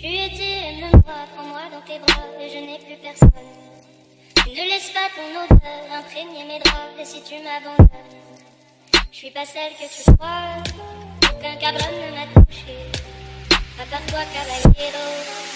Je lui ai dit, aime-moi, prends-moi dans tes bras, et je n'ai plus personne. Tu ne laisses pas ton odeur imprégner mes draps, et si tu m'abandonnes, je suis pas celle que tu crois. Aucun cabron ne m'a touché, à part toi, caballero.